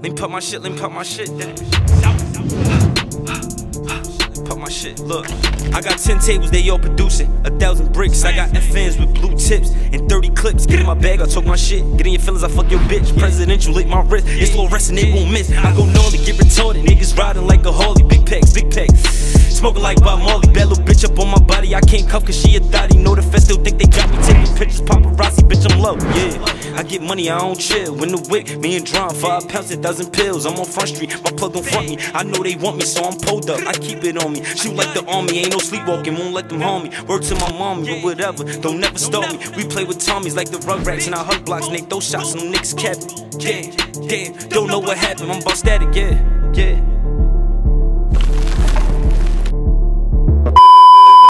Let me pop my shit down. Pop my shit, look. I got 10 tables, they all producing 1,000 bricks. I got FNs with blue tips and 30 clips. Get in my bag, I talk my shit. Get in your feelings, I fuck your bitch. Presidential, lick my wrist. It's low rest and it won't miss. I go gnarly, get retarded. Niggas riding like a Harley. Big packs, big packs. Smoking like Bob Marley, bad little bitch up on my body. I can't cuff cause she a thotty. Know the feds still think they got me. Taking pictures, paparazzi, bitch, I'm low, yeah. I get money, I don't chill. In the wick, me and Dron, 5 pounds, 1,000 pills. I'm on Front Street, my plug don't front me. I know they want me, so I'm pulled up. I keep it on me. Shoot like the army, ain't no sleepwalking, won't let them harm me. Word to my mommy, but whatever, don't never stop me. We play with Tommies like the Rugrats, and I hug blocks, and they throw shots on the Knicks' cap. Yeah, damn, don't know what happened, I'm about static, yeah, yeah.